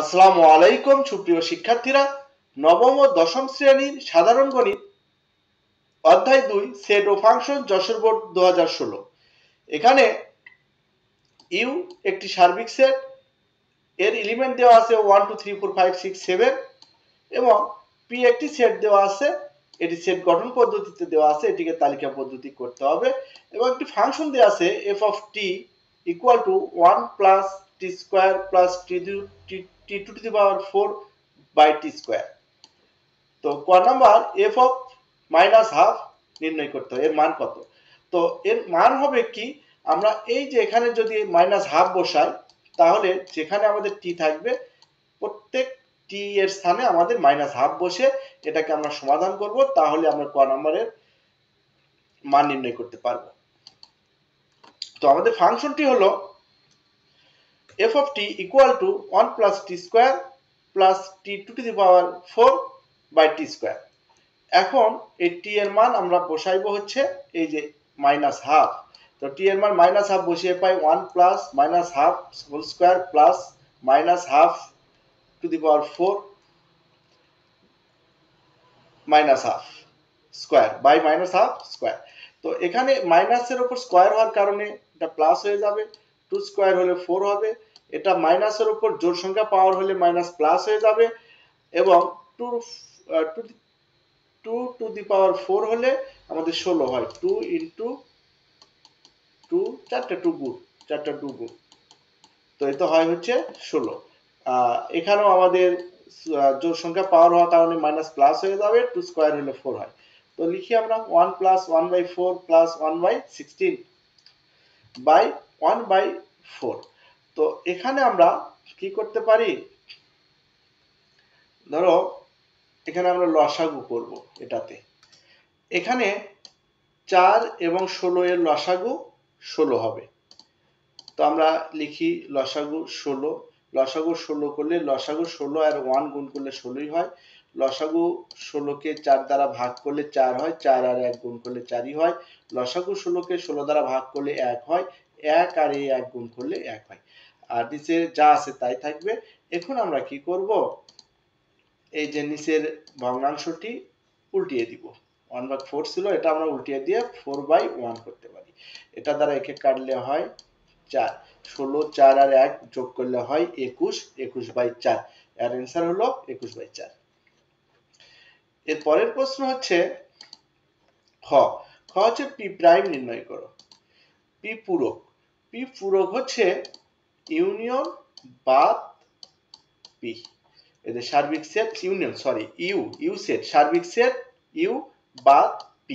আসসালামু আলাইকুম সুপ্রিয় শিক্ষার্থীরা, নবম ও দশম শ্রেণীর সাধারণ গণিত অধ্যায় ২ সেট ও ফাংশন যশোর বোর্ড ২০১৬। এখানে ইউ একটি সার্বিক সেট, এর এলিমেন্ট দেওয়া আছে 1 2 3 4 5 6 7 এবং পি একটি সেট দেওয়া আছে, এটি সেট গঠন পদ্ধতিতে দেওয়া আছে, এটিকে তালিকা পদ্ধতি করতে হবে এবং একটি ফাংশন দেওয়া আছে f of t equal to 1 + t² + t² তো ক নাম্বার f অফ -½ নির্ণয় করতে হবে, এর মান কত। তো এর মান হবে কি, আমরা এই যে এখানে যদি -½ বসাই তাহলে যেখানে আমাদের t থাকবে প্রত্যেক t এর স্থানে আমাদের -½ বসে এটাকে আমরা সমাধান করব, তাহলে আমরা ক নাম্বারের মান নির্ণয় করতে পারবো। তো আমাদের ফাংশনটি হলো f of t equal to 1 + t² + t² এখন এই t এর মান আমরা বসাইব হচ্ছে এই যে -½ তো t এর মান -½ বসিয়ে পাই 1 + -½2 + -½² তো এখানে মাইনাসের উপর স্কয়ার হওয়ার কারণে এটা প্লাস হয়ে যাবে, 2² হলে 4 হবে, এটা মাইনাসের উপর জোড় সংখ্যা পাওয়ার হলে মাইনাস প্লাস হয়ে যাবে এবং 2 টু দি পাওয়ার 4 হলে আমাদের 16 হয়, 2 × 2 = 4 তো এটা হয় হচ্ছে 16। এখানেও আমাদের জোড় সংখ্যা পাওয়ার হওয়ার কারণে মাইনাস প্লাস হয়ে যাবে, 2² হলে 4 হয়, তো লিখি আমরা 1 + 1/4 + 1/16 / 1/4 তো এখানে আমরা কি করতে পারি, ধরো এখানে আমরা লসাগু করব। এটাতে এখানে 4 এবং 16 এর লসাগু 16 হবে, তো আমরা লিখি লসাগু 16। লসাগু 16 করলে লসাগু 16 আর 1 গুণ করলে 16ই হয়। লসাগু 16কে 4 দ্বারা ভাগ করলে 4 হয়, 4 আর 1 গুণ করলে 4ই হয়। লসাগু 16কে 16 দ্বারা ভাগ করলে 1 হয়, 1 আর 1 গুণ করলে 1 হয়, আর নিচে যা আছে তাই থাকবে। এখন আমরা কি করব, এই যে নিচের ভগ্নাংশটি উল্টিয়ে দিব, 1/4 ছিল, এটা আমরা উল্টিয়ে দিয়ে 4/1 করতে পারি। এটা দ্বারা একে কাটলে হয় 4, 16 4 আর 1 যোগ করলে হয় 21, 21/4 এর অ্যানসার হলো 21/4। এর পরের প্রশ্ন হচ্ছে খ, খ হচ্ছে p প্রাইম নির্ণয় করো। p পূরক, p পূরক হচ্ছে ইউনিয়ন বাদ p, এই যে সার্বিক সেট ইউনিয়ন u সেট সার্বিক সেট u বাদ p।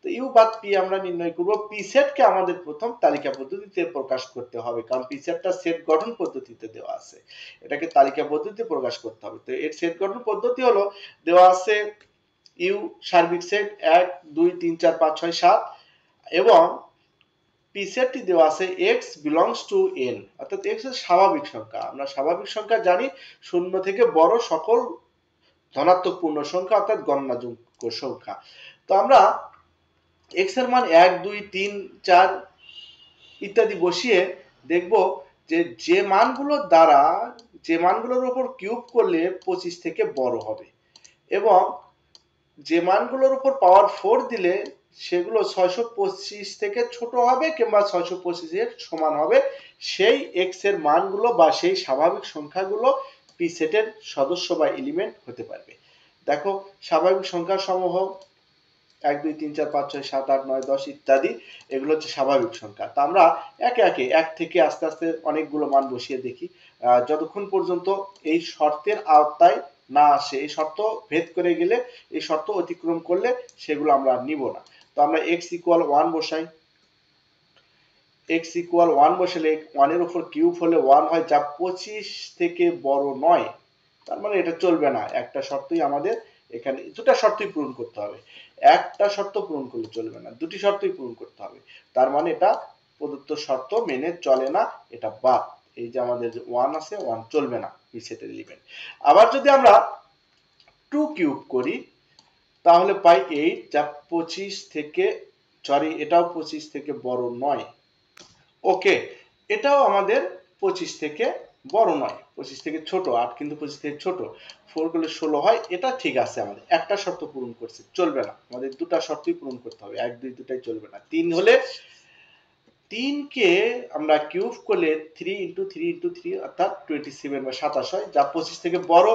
তো u বাদ p আমরা নির্ণয় করব। p সেটকে আমাদের প্রথম তালিকা পদ্ধতিতে প্রকাশ করতে হবে, কারণ p সেটটা সেট গঠন পদ্ধতিতে দেওয়া আছে, এটাকে তালিকা পদ্ধতিতে প্রকাশ করতে হবে। তো এর সেট গঠন পদ্ধতি হলো দেওয়া আছে u সার্বিক সেট 1 2 3 4 5 6 7 এবং p সেটটি দেওয়া আছে x belongs to n, অর্থাৎ x এর স্বাভাবিক সংখ্যা। আমরা স্বাভাবিক সংখ্যা জানি 0 থেকে বড় সকল ধনাত্মক পূর্ণ সংখ্যা, অর্থাৎ গণনাযোগ্য সংখ্যা। তো আমরা x এর মান 1 2 3 4 ইত্যাদি বসিয়ে দেখব যে যে মানগুলোর উপর কিউব করলে 25 থেকে বড় হবে এবং যে মানগুলোর উপর পাওয়ার 4 দিলে সেগুলো 625 থেকে ছোট হবে কিংবা 625 এর সমান হবে, সেই x এর মানগুলো বা সেই স্বাভাবিক সংখ্যাগুলো p সেটের সদস্য বা এলিমেন্ট হতে পারবে। দেখো স্বাভাবিক সংখ্যা সমূহ 1 2 3 4 5 6 7 8 9 10 ইত্যাদি, এগুলো হচ্ছে স্বাভাবিক সংখ্যা। তা আমরা একে একে 1 থেকে আস্তে আস্তে অনেকগুলো মান বসিয়ে দেখি, যতক্ষণ পর্যন্ত এই শর্তের আওতায় না আসে। এই শর্ত ভেদ করে গেলে, এই শর্ত অতিক্রম করলে সেগুলো আমরা নিব না। তো আমরা x = 1 বসাই, x = 1 বসালে 1 এর উপর কিউব হলে 1 হয়, যা 25 থেকে বড় নয়, তার মানে এটা চলবে না। একটা শর্তই আমাদের এখানে, দুটো শর্তই পূরণ করতে হবে, একটা শর্ত পূরণ করলে চলবে না, দুটি শর্তই পূরণ করতে হবে, তার মানে এটা প্রদত্ত শর্ত মেনে চলে না, এটা বাদ। এই যে আমাদের যে 1 আছে, 1 চলবে না p সেটের এলিমেন্ট। আবার যদি আমরা 2 কিউব করি তাহলে পাই 8, যা 25 থেকে, সরি এটাও 25 থেকে বড় নয়, ওকে, এটাও আমাদের 25 থেকে বড় নয় 25 থেকে ছোট 8 কিন্তু 25 থেকে ছোট 4 গুলো 16 হয় এটা ঠিক আছে আমাদের একটা শর্ত পূরণ করছে চলবে না আমাদের দুটো শর্তই পূরণ করতে হবে 1 2 দুটাই চলবে না 3 হলে 3 কে আমরা কিউব করলে 3 × 3 × 3 অর্থাৎ 27 বা 27 হয় যা 25 থেকে বড়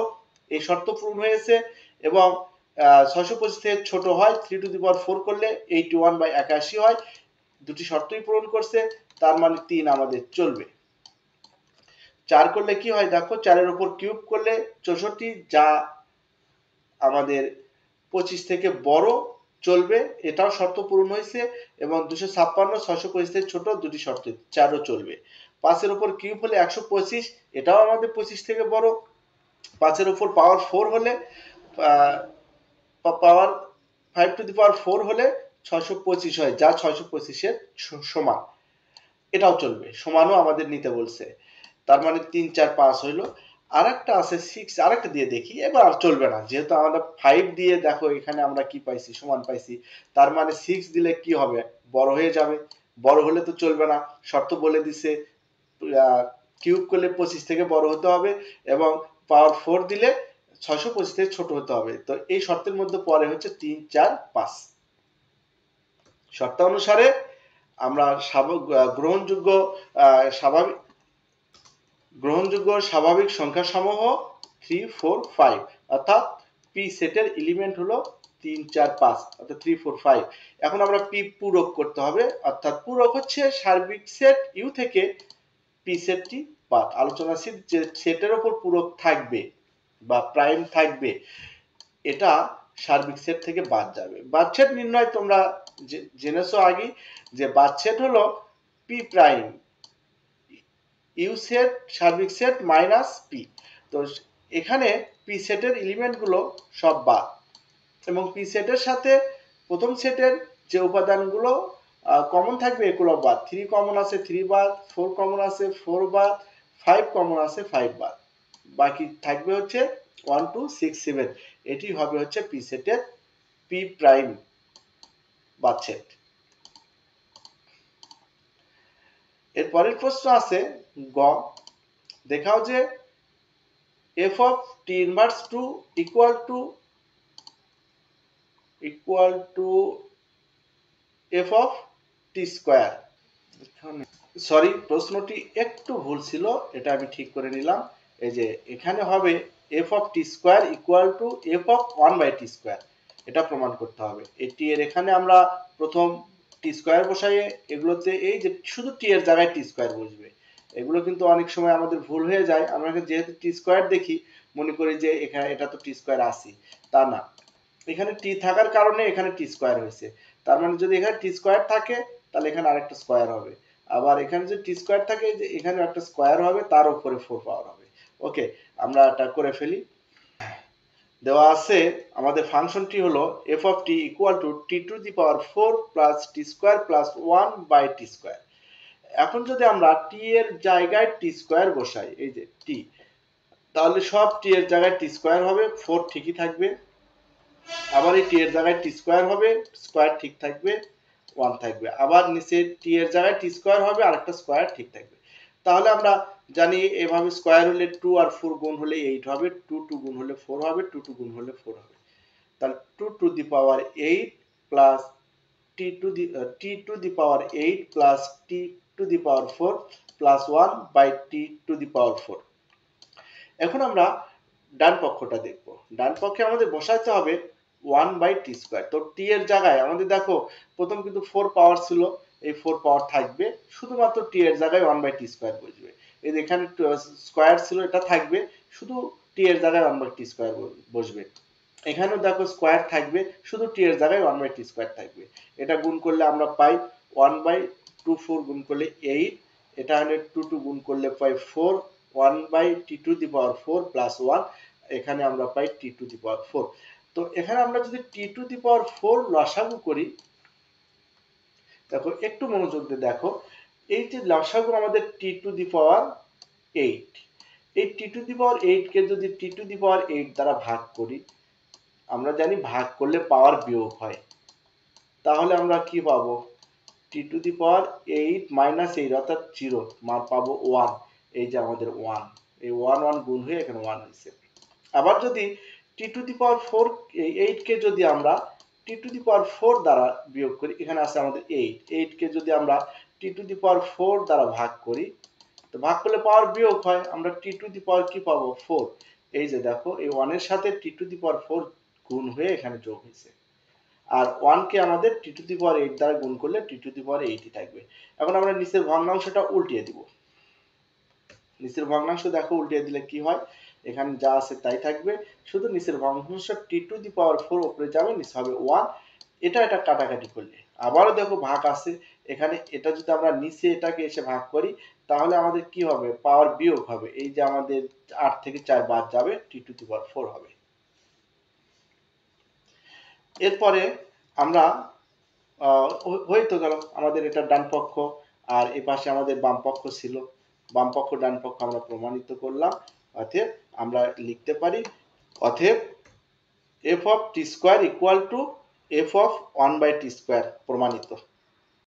এই শর্ত পূরণ হয়েছে এবং 625 থেকে ছোট হয় 3 to the power 4 করলে 81/81 হয় দুটি শর্তই পূরণ করছে তার মানে 3 আমাদের চলবে 4 করলে কি হয় দেখো 4 এর উপর কিউব করলে 64 যা আমাদের 25 থেকে বড় চলবে এটাও শর্ত পূরণ হয়েছে এবং 256 625 থেকে ছোট দুটি শর্তে 4ও চলবে 5 এর উপর কিউব হলে 125 এটাও আমাদের 25 থেকে বড় 5 এর উপর পাওয়ার 4 হলে পাওয়ার 5 to the power 4 হলে 625 হয় যা 625 এর সমান এটাও চলবে সমানও আমাদের নিতে বলছে তার মানে 3 4 5 হলো আরেকটা আছে 6 আরেকটা দিয়ে দেখি এবার আর চলবে না যেহেতু আমরা 5 দিয়ে দেখো এখানে আমরা কি পাইছি সমান পাইছি তার মানে 6 দিলে কি হবে বড় হয়ে যাবে বড় হলে তো চলবে না শর্ত বলে দিয়েছে কিউব করলে 25 থেকে বড় হতে হবে এবং পাওয়ার 4 দিলে 625 থেকে ছোট হতে হবে তো এই শর্তের মধ্যে পড়ে হচ্ছে 3 4 5 শর্ত অনুসারে আমরা গ্রহণযোগ্য স্বাভাবিক গ্রহণযোগ্য স্বাভাবিক সংখ্যাসমূহ 3 4 5 অর্থাৎ p সেটের এলিমেন্ট হলো 3 4 5 অর্থাৎ 3 4 5 এখন আমরা p পূরক করতে হবে অর্থাৎ পূরক হচ্ছে সার্বিক সেট u থেকে p সেটটি বাদ আলোচনা ছিল যে সেটের উপর পূরক থাকবে বা প্রাইম থাকবে এটা সার্বিক সেট থেকে বাদ যাবে বাদ সেট নির্ণয় তোমরা জেনেছো আগে যে বাদ সেট হলো p প্রাইম u সেট সার্বিক সেট মাইনাস p তো এখানে p সেটের এলিমেন্ট গুলো সব বাদ এবং p সেটের সাথে প্রথম সেটের যে উপাদানগুলো কমন থাকবে এগুলো বাদ 3 কমন আছে 3 বাদ 4 কমন আছে 4 বাদ 5 কমন আছে 5 বাদ বাকি থাকবে হচ্ছে 1 2 6 7 এটি হবে হচ্ছে p সেটের p প্রাইম বাদ সেট এরপরের প্রশ্ন আছে গ দেখাও যে f of t inverse 2 equal to f of t square sorry প্রশ্নটি একটু ভুল ছিল এটা আমি ঠিক করে নিলাম এই যে এখানে হবে f of t square equal to f of 1/t square এটা প্রমাণ করতে হবে এই t এর এখানে আমরা প্রথম t square বসাইয়ে এগুলোতে এই যে শুধু t এর জায়গায় t square বসবে এগুলো কিন্তু অনেক সময় আমাদের ভুল হয়ে যায় আমরা যেহেতু t স্কয়ার দেখি মনে করি যে এখানে এটা তো t স্কয়ার আছে তা না এখানে t থাকার কারণে এখানে t স্কয়ার হয়েছে তার মানে যদি এখানে t স্কয়ার থাকে তাহলে এখানে আরেকটা স্কয়ার হবে আবার এখানে যদি t স্কয়ার থাকে যে এখানে একটা স্কয়ার হবে তার উপরে 4 পাওয়ার হবে ওকে আমরা এটা করে ফেলি দেওয়া আছে আমাদের ফাংশনটি হলো f of t = t to the power 4 + t square + 1/t square এখন যদি আমরা t এর জায়গায় t স্কয়ার বসাই এই যে t তাহলে সব t এর জায়গায় t স্কয়ার হবে 4 ঠিকই থাকবে আবার এই t এর জায়গায় t স্কয়ার হবে স্কয়ার ঠিক থাকবে 1 থাকবে আবার নিচে t এর জায়গায় t স্কয়ার হবে আরেকটা স্কয়ার ঠিক থাকবে তাহলে আমরা জানি এভাবে স্কয়ার হলে 2 আর 4 গুণ হলে 8 হবে 2 2 গুণ হলে 4 হবে 2 2 গুণ হলে 4 হবে তাহলে 2 to the power 8 + t to the power 4 + 1/t to the power 4 এখন আমরা ডান পক্ষটা দেখব ডান পক্ষে আমাদের বসাতে হবে 1/t square তো t এর জায়গায় আমাদের দেখো প্রথম কিন্তু 4 পাওয়ার ছিল এই 4 পাওয়ার থাকবে শুধুমাত্র t এর জায়গায় 1/t square বসবে এই এখানে স্কয়ার ছিল এটা থাকবে শুধু t এর জায়গায় 1/t square বসবে এখানেও দেখো স্কয়ার থাকবে শুধু t এর জায়গায় 1/t square থাকবে এটা গুণ করলে আমরা পাই 1/2 4 গুণ করলে 8 এটা হলে 2 2 গুণ করলে পাই 4 1/t to the power 4 + 1 এখানে আমরা পাই t to the power 4 তো এখানে আমরা যদি t to the power 4 লসাগু করি দেখো একটু মনোযোগ দিয়ে দেখো এই যে লসাগু আমাদের t to the power 8 এই t to the power 8 কে যদি t to the power 8 দ্বারা ভাগ করি আমরা জানি ভাগ করলে পাওয়ার বিয়োগ হয় তাহলে আমরা কি পাবো t to the power 8 - 8 অর্থাৎ 0 মান পাবো 1 এই যে আমাদের 1 এই 1 1 গুণ হয়ে এখানে 1 হইছে। আবার যদি t টু দি পাওয়ার 4 8 কে যদি আমরা t টু দি পাওয়ার 4 দ্বারা বিয়োগ করি এখানে আছে আমাদের 8 8 কে যদি আমরা t টু দি পাওয়ার 4 দ্বারা ভাগ করি তো ভাগ করলে পাওয়ার বিয়োগ হয় আমরা t টু দি পাওয়ার কি পাবো 4 এই যে দেখো এই 1 এর সাথে t টু দি পাওয়ার 4 গুণ হয়ে এখানে যোগ হইছে আর 1 কে আমাদের t টু দি পাওয়ার 8 দ্বারা গুণ করলে t টু দি পাওয়ার 8ই থাকবে। এখন আমরা নিচের ভগ্নাংশটা উল্টিয়ে দিব নিচের ভগ্নাংশ দেখো উল্টিয়ে দিলে কি হয় এখানে যা আছে তাই থাকবে শুধু নিচের ভগ্নাংশ t টু দি পাওয়ার 4 উপরে যাবে নিচে হবে 1 এটা এটা কাটাকাটি করলে আবারও দেখো ভাগ আছে এখানে এটা যদি আমরা নিচে এটাকে এসে ভাগ করি তাহলে আমাদের কি হবে পাওয়ার বিয়োগ হবে এই যে আমাদের 8 থেকে 4 বাদ যাবে t টু দি পাওয়ার 4 হবে। এরপরে আমরা হয়তো গেল আমাদের এটা ডান পক্ষ আর এই পাশে আমাদের বাম পক্ষ ছিল বাম পক্ষ ডান পক্ষ আমরা প্রমাণিত করলাম অতএব আমরা লিখতে পারি অতএব f of t square equal to f of 1 by t square প্রমাণিত।